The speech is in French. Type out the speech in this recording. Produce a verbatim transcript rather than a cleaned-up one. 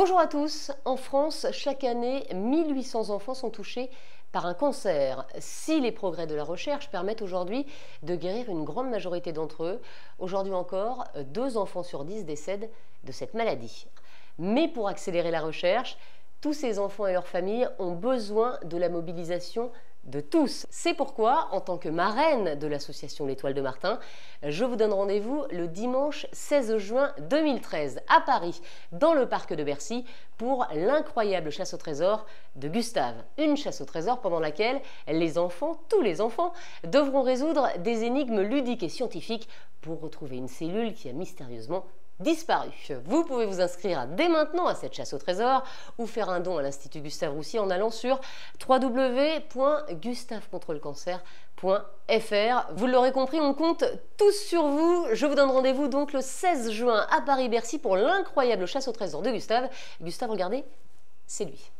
Bonjour à tous. En France, chaque année, mille huit cents enfants sont touchés par un cancer. Si les progrès de la recherche permettent aujourd'hui de guérir une grande majorité d'entre eux, aujourd'hui encore, deux enfants sur dix décèdent de cette maladie. Mais pour accélérer la recherche, tous ces enfants et leurs familles ont besoin de la mobilisation de tous. C'est pourquoi, en tant que marraine de l'association L'Étoile de Martin, je vous donne rendez-vous le dimanche seize juin deux mille treize à Paris, dans le Parc de Bercy, pour l'incroyable chasse au trésor de Gustave. Une chasse au trésor pendant laquelle les enfants, tous les enfants, devront résoudre des énigmes ludiques et scientifiques pour retrouver une cellule qui a mystérieusement disparu. Vous pouvez vous inscrire dès maintenant à cette chasse au trésor ou faire un don à l'Institut Gustave Roussy en allant sur w w w point gustave contre le cancer point f r. Vous l'aurez compris, on compte tous sur vous. Je vous donne rendez-vous donc le seize juin à Paris-Bercy pour l'incroyable chasse au trésor de Gustave. Gustave, regardez, c'est lui.